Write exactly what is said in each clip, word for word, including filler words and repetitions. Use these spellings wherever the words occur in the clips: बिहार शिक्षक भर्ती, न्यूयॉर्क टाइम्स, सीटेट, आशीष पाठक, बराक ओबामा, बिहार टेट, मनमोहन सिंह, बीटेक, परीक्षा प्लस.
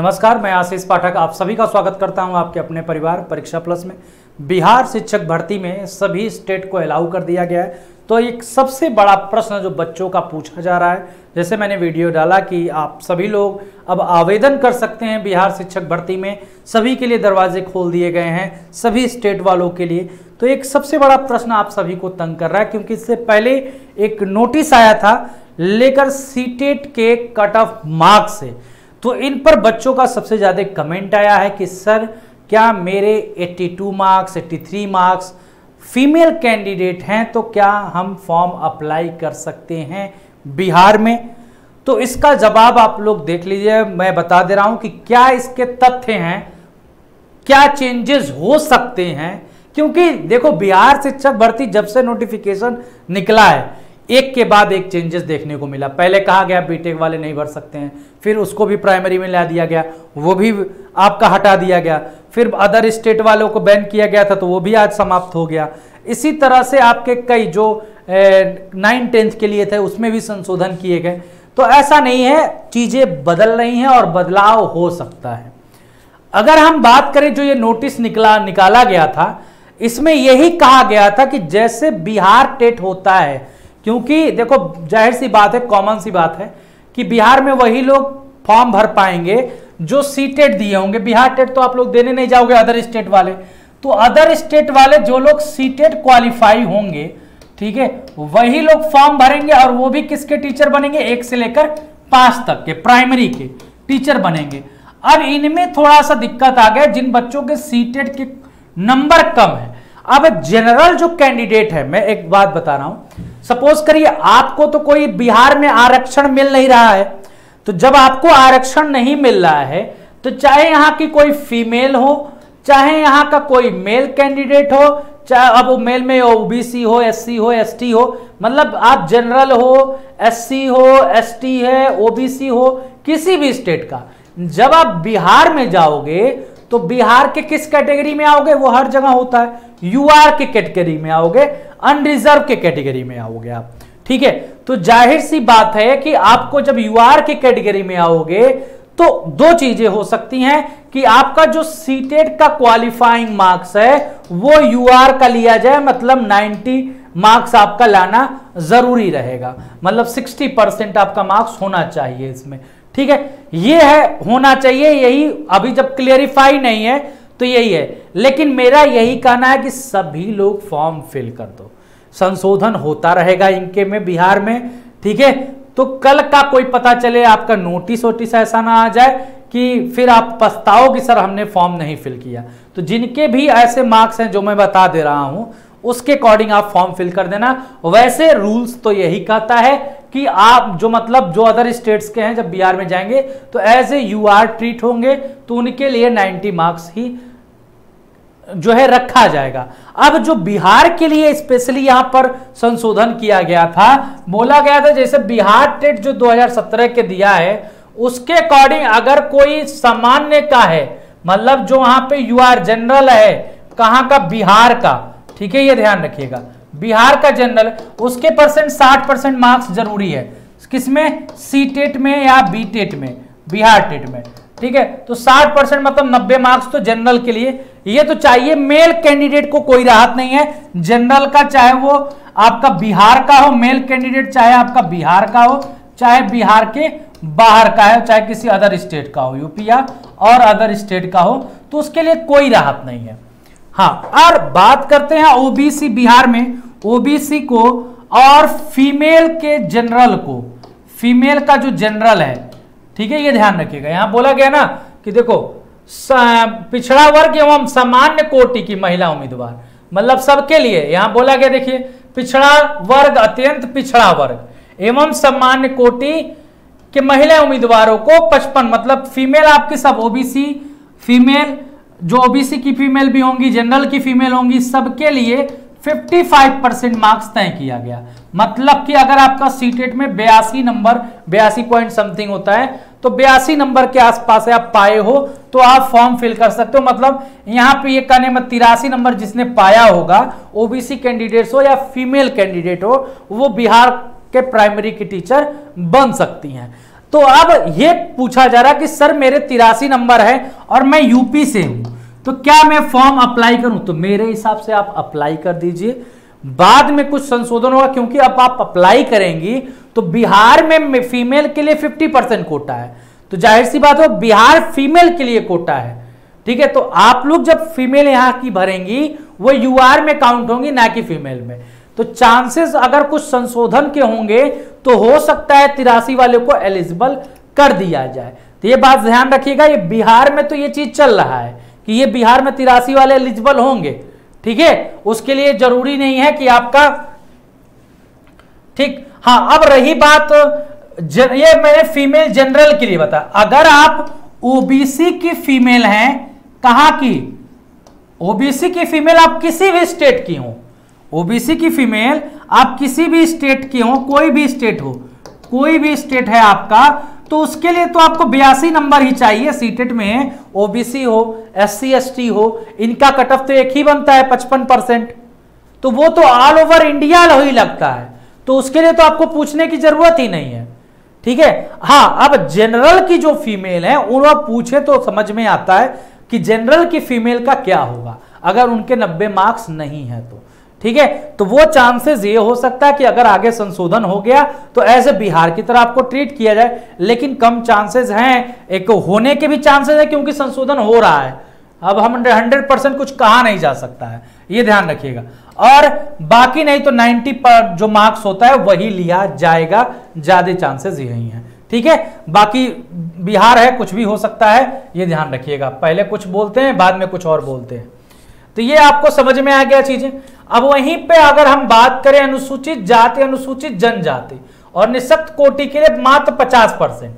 नमस्कार, मैं आशीष पाठक आप सभी का स्वागत करता हूं आपके अपने परिवार परीक्षा प्लस में। बिहार शिक्षक भर्ती में सभी स्टेट को अलाउ कर दिया गया है, तो एक सबसे बड़ा प्रश्न जो बच्चों का पूछा जा रहा है, जैसे मैंने वीडियो डाला कि आप सभी लोग अब आवेदन कर सकते हैं बिहार शिक्षक भर्ती में, सभी के लिए दरवाजे खोल दिए गए हैं, सभी स्टेट वालों के लिए। तो एक सबसे बड़ा प्रश्न आप सभी को तंग कर रहा है, क्योंकि इससे पहले एक नोटिस आया था लेकर सीटेट के कट ऑफ मार्क्स से, तो इन पर बच्चों का सबसे ज़्यादा कमेंट आया है कि सर क्या मेरे बयासी मार्क्स तिरासी मार्क्स फीमेल कैंडिडेट हैं तो क्या हम फॉर्म अप्लाई कर सकते हैं बिहार में। तो इसका जवाब आप लोग देख लीजिए, मैं बता दे रहा हूं कि क्या इसके तथ्य हैं, क्या चेंजेस हो सकते हैं। क्योंकि देखो, बिहार शिक्षक भर्ती जब से नोटिफिकेशन निकला है, एक के बाद एक चेंजेस देखने को मिला। पहले कहा गया बीटेक वाले नहीं भर सकते हैं, फिर उसको भी प्राइमरी में ला दिया गया, वो भी आपका हटा दिया गया, फिर अदर स्टेट वालों को बैन किया गया था तो वो भी आज समाप्त हो गया। इसी तरह से आपके कई जो नाइन टेंथ के लिए थे उसमें भी संशोधन किए गए। तो ऐसा नहीं है, चीज़ें बदल रही हैं और बदलाव हो सकता है। अगर हम बात करें जो ये नोटिस निकला निकाला गया था, इसमें यही कहा गया था कि जैसे बिहार टेट होता है, क्योंकि देखो जाहिर सी बात है, कॉमन सी बात है कि बिहार में वही लोग फॉर्म भर पाएंगे जो सीटेट दिए होंगे। बिहार टेट तो आप लोग देने नहीं जाओगे, अदर स्टेट वाले तो अदर स्टेट वाले जो लोग सीटेट क्वालिफाई होंगे, ठीक है, वही लोग फॉर्म भरेंगे और वो भी किसके टीचर बनेंगे, एक से लेकर पांच तक के प्राइमरी के टीचर बनेंगे। अब इनमें थोड़ा सा दिक्कत आ गया जिन बच्चों के सीटेट के नंबर कम है। अब जनरल जो कैंडिडेट है, मैं एक बात बता रहा हूं, सपोज करिए आपको तो कोई बिहार में आरक्षण मिल नहीं रहा है, तो जब आपको आरक्षण नहीं मिल रहा है तो चाहे यहाँ की कोई फीमेल हो, चाहे यहाँ का कोई मेल कैंडिडेट हो, चाहे अब वो मेल में ओबीसी हो, एससी हो, एसटी हो, मतलब आप जनरल हो, एससी हो, एसटी है, ओबीसी हो, किसी भी स्टेट का, जब आप बिहार में जाओगे तो बिहार के किस कैटेगरी में आओगे, वो हर जगह होता है, यूआर के कैटेगरी में आओगे, अनरिजर्व के कैटेगरी में आओगे आप, ठीक है। तो जाहिर सी बात है कि आपको जब यूआर के कैटेगरी में आओगे तो दो चीजें हो सकती हैं कि आपका जो सीटेट का क्वालिफाइंग मार्क्स है वो यूआर का लिया जाए, मतलब नब्बे मार्क्स आपका लाना जरूरी रहेगा, मतलब सिक्सटी परसेंट आपका मार्क्स होना चाहिए इसमें, ठीक है, ये है होना चाहिए। यही अभी जब क्लियरिफाई नहीं है तो यही है, लेकिन मेरा यही कहना है कि सभी लोग फॉर्म फिल कर दो, संशोधन होता रहेगा इनके में बिहार में, ठीक है। तो कल का कोई पता चले आपका नोटिस वोटिस ऐसा ना आ जाए कि फिर आप पछताओ कि सर हमने फॉर्म नहीं फिल किया। तो जिनके भी ऐसे मार्क्स हैं जो मैं बता दे रहा हूँ, उसके अकॉर्डिंग आप फॉर्म फिल कर देना। वैसे रूल्स तो यही कहता है कि आप जो मतलब जो अदर स्टेट्स के हैं जब बिहार में जाएंगे तो as a U R treat होंगे, तो उनके लिए नब्बे मार्क्स ही जो है रखा जाएगा। अब जो बिहार के लिए स्पेशली यहां पर संशोधन किया गया था, बोला गया था जैसे बिहार टेट जो दो हज़ार सत्रह के दिया है उसके अकॉर्डिंग अगर कोई सामान्य का है, मतलब जो वहां पे यू आर जनरल है, कहाँ का, बिहार का, ठीक है, ये ध्यान रखिएगा, बिहार का जनरल, उसके परसेंट साठ परसेंट मार्क्स जरूरी है, किसमें, सीटेट में या बीटेट में, बिहार टेट में, ठीक है। तो साठ परसेंट मतलब नब्बे मार्क्स तो जनरल के लिए ये तो चाहिए। मेल कैंडिडेट को कोई राहत नहीं है जनरल का, चाहे वो आपका बिहार का हो, मेल कैंडिडेट चाहे आपका बिहार का हो, चाहे बिहार के बाहर का है, चाहे किसी अदर स्टेट का हो, यूपी या और अदर स्टेट का हो, तो उसके लिए कोई राहत नहीं है। हाँ, और बात करते हैं ओबीसी, बिहार में ओबीसी को और फीमेल के जनरल को, फीमेल का जो जनरल है, ठीक है, ये ध्यान रखिएगा। यहां बोला गया ना कि देखो पिछड़ा वर्ग एवं सामान्य कोटि की महिला उम्मीदवार, मतलब सबके लिए यहां बोला गया, देखिए पिछड़ा वर्ग, अत्यंत पिछड़ा वर्ग एवं सामान्य कोटि के महिला उम्मीदवारों को पचपन, मतलब फीमेल आपकी सब ओबीसी फीमेल, जो ओबीसी की फीमेल भी होंगी, जनरल की फीमेल होंगी, सबके लिए पचपन परसेंट मार्क्स तय किया गया। मतलब कि अगर आपका सीटेट में बयासी नंबर, बयासी पॉइंट समथिंग होता है, तो बयासी नंबर के आसपास आप पाए हो तो आप फॉर्म फिल कर सकते हो। मतलब यहाँ पे ये कहने में तिरासी नंबर जिसने पाया होगा, ओबीसी कैंडिडेट्स हो या फीमेल कैंडिडेट हो, वो बिहार के प्राइमरी की टीचर बन सकती हैं। तो अब यह पूछा जा रहा है कि सर मेरे तिरासी नंबर है और मैं यूपी से हूं, तो क्या मैं फॉर्म अप्लाई करूं? तो मेरे हिसाब से आप अप्लाई कर दीजिए, बाद में कुछ संशोधन होगा, क्योंकि अब आप अप्लाई करेंगी तो बिहार में फीमेल के लिए पचास परसेंट कोटा है, तो जाहिर सी बात हो बिहार फीमेल के लिए कोटा है, ठीक है। तो आप लोग जब फीमेल यहाँ की भरेंगी वो यूआर में काउंट होंगी, ना कि फीमेल में। तो चांसेस अगर कुछ संशोधन के होंगे तो हो सकता है तिरासी वाले को एलिजिबल कर दिया जाए। तो ये बात ध्यान रखिएगा, ये बिहार में तो ये चीज चल रहा है कि ये बिहार में तिरासी वाले एलिजिबल होंगे, ठीक है। उसके लिए जरूरी नहीं है कि आपका ठीक। हाँ, अब रही बात, ये मैंने फीमेल जनरल के लिए बताया। अगर आप ओबीसी की फीमेल हैं, कहाँ की ओबीसी की फीमेल, आप किसी भी स्टेट की हो, ओबीसी की फीमेल आप किसी भी स्टेट की हो, कोई भी स्टेट हो, कोई भी स्टेट है आपका, तो उसके लिए तो आपको बयासी नंबर ही चाहिए। सीटेट में ओबीसी हो, एससी एसटी हो, इनका कट ऑफ तो एक ही बनता है पचपन परसेंट, तो वो तो ऑल ओवर इंडिया ही लगता है, तो उसके लिए तो आपको पूछने की जरूरत ही नहीं है, ठीक है। हाँ, अब जनरल की जो फीमेल है उन्हें पूछे तो समझ में आता है कि जनरल की फीमेल का क्या होगा अगर उनके नब्बे मार्क्स नहीं है तो, ठीक है। तो वो चांसेस ये हो सकता है कि अगर आगे संशोधन हो गया तो ऐसे बिहार की तरह आपको ट्रीट किया जाए, लेकिन कम चांसेस हैं, एक होने के भी चांसेस है क्योंकि संशोधन हो रहा है। अब हम हंड्रेड परसेंट कुछ कहा नहीं जा सकता है, ये ध्यान रखिएगा। और बाकी नहीं तो नाइन्टी पर जो मार्क्स होता है वही लिया जाएगा, ज्यादा चांसेस यही है, ठीक है। बाकी बिहार है, कुछ भी हो सकता है, ये ध्यान रखिएगा। पहले कुछ बोलते हैं, बाद में कुछ और बोलते हैं। तो ये आपको समझ में आ गया चीजें। अब वहीं पे अगर हम बात करें अनुसूचित जाति, अनुसूचित जनजाति और निशक्त कोटि के लिए मात्र पचास परसेंट।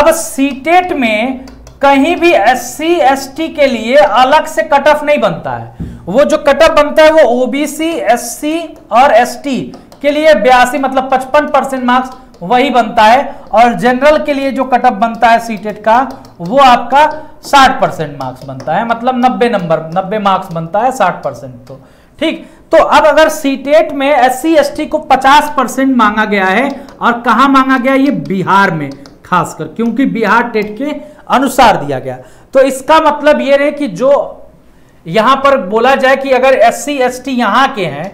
अब सीटेट में कहीं भी एससी एसटी के लिए अलग से कट ऑफ नहीं बनता है, वो जो कट ऑफ बनता है वो ओबीसी एससी और एसटी के लिए बयासी मतलब पचपन परसेंट मार्क्स वही बनता है, और जनरल के लिए जो कट ऑफ बनता है सीटेट का वो आपका साठ परसेंट मार्क्स बनता है, मतलब नब्बे नंबर नब्बे मार्क्स बनता है साठ परसेंट, तो ठीक। तो अब अगर सीटेट में एससी एसटी को पचास परसेंट मांगा गया है, और कहाँ मांगा गया, ये बिहार में खासकर, क्योंकि बिहार टेट के अनुसार दिया गया। तो इसका मतलब ये रहे कि जो यहाँ पर बोला जाए कि अगर एससी एसटी यहाँ के हैं,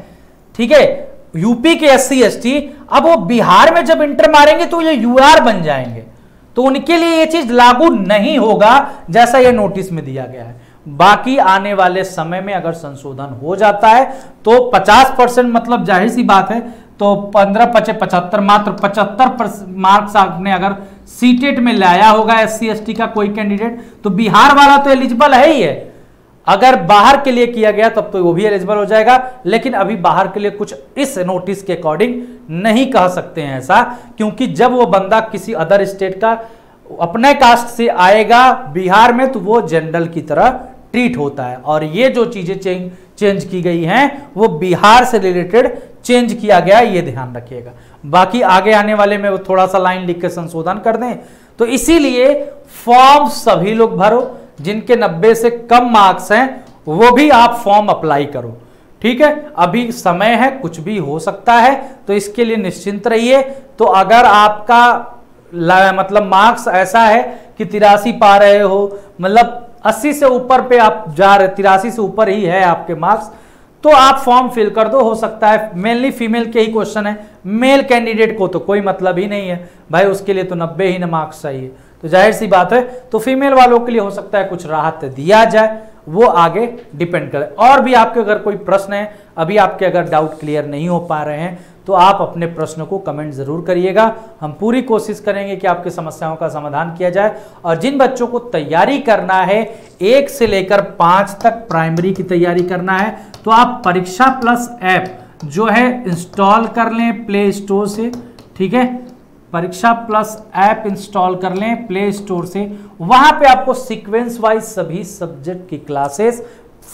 ठीक है, यूपी के एस सी एस टी, अब वो बिहार में जब इंटर मारेंगे तो ये यूआर बन जाएंगे, तो उनके लिए ये चीज लागू नहीं होगा जैसा ये नोटिस में दिया गया है। बाकी आने वाले समय में अगर संशोधन हो जाता है तो पचास परसेंट मतलब जाहिर सी बात है, तो पंद्रह पचे पचहत्तर मात्र पचहत्तर मार्क्स आपने अगर सीटेट में लाया होगा एस सी एस टी का कोई कैंडिडेट, तो बिहार वाला तो एलिजिबल है ही है। अगर बाहर के लिए किया गया तब तो वो भी एलिजिबल हो जाएगा, लेकिन अभी बाहर के लिए कुछ इस नोटिस के अकॉर्डिंग नहीं कह सकते हैं ऐसा, क्योंकि जब वो बंदा किसी अदर स्टेट का अपने कास्ट से आएगा बिहार में तो वो जनरल की तरह ट्रीट होता है, और ये जो चीजें चेंज चेंज की गई हैं वो बिहार से रिलेटेड चेंज किया गया, ये ध्यान रखिएगा। बाकी आगे आने वाले में वो थोड़ा सा लाइन लिख के संशोधन कर दें। तो इसीलिए फॉर्म सभी लोग भरो, जिनके नब्बे से कम मार्क्स हैं वो भी आप फॉर्म अप्लाई करो, ठीक है। अभी समय है, कुछ भी हो सकता है, तो इसके लिए निश्चिंत रहिए। तो अगर आपका मतलब मार्क्स ऐसा है कि तिरासी पा रहे हो, मतलब अस्सी से ऊपर पे आप जा रहे, तिरासी से ऊपर ही है आपके मार्क्स, तो आप फॉर्म फिल कर दो। हो सकता है मेनली फीमेल के ही क्वेश्चन है, मेल कैंडिडेट को तो कोई मतलब ही नहीं है भाई, उसके लिए तो नब्बे ही ना मार्क्स चाहिए, तो जाहिर सी बात है। तो फीमेल वालों के लिए हो सकता है कुछ राहत दिया जाए, वो आगे डिपेंड करे। और भी आपके अगर कोई प्रश्न है, अभी आपके अगर डाउट क्लियर नहीं हो पा रहे हैं, तो आप अपने प्रश्नों को कमेंट जरूर करिएगा, हम पूरी कोशिश करेंगे कि आपकी समस्याओं का समाधान किया जाए। और जिन बच्चों को तैयारी करना है एक से लेकर पाँच तक प्राइमरी की तैयारी करना है, तो आप परीक्षा प्लस ऐप जो है इंस्टॉल कर लें प्ले स्टोर से, ठीक है, परीक्षा प्लस ऐप इंस्टॉल कर लें प्ले स्टोर से। वहां पे आपको सीक्वेंस वाइज सभी सब्जेक्ट की क्लासेस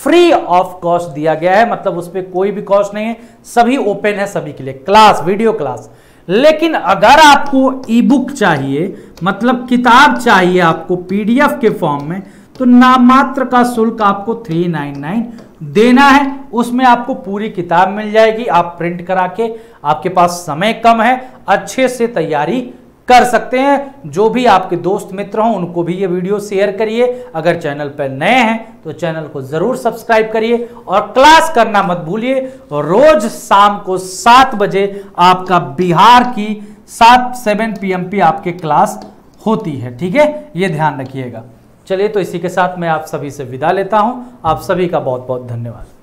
फ्री ऑफ कॉस्ट दिया गया है, मतलब उस पर कोई भी कॉस्ट नहीं है, सभी ओपन है सभी के लिए क्लास, वीडियो क्लास। लेकिन अगर आपको ई बुक चाहिए, मतलब किताब चाहिए आपको पीडीएफ के फॉर्म में, तो नाममात्र का शुल्क आपको थ्री नाइन नाइन देना है। उसमें आपको पूरी किताब मिल जाएगी, आप प्रिंट करा के, आपके पास समय कम है, अच्छे से तैयारी कर सकते हैं। जो भी आपके दोस्त मित्र हों उनको भी ये वीडियो शेयर करिए। अगर चैनल पर नए हैं तो चैनल को जरूर सब्सक्राइब करिए और क्लास करना मत भूलिए। रोज शाम को सात बजे आपका बिहार की सात सेवन पी एम पी आपके क्लास होती है, ठीक है, ये ध्यान रखिएगा। चलिए तो इसी के साथ मैं आप सभी से विदा लेता हूँ। आप सभी का बहुत बहुत धन्यवाद।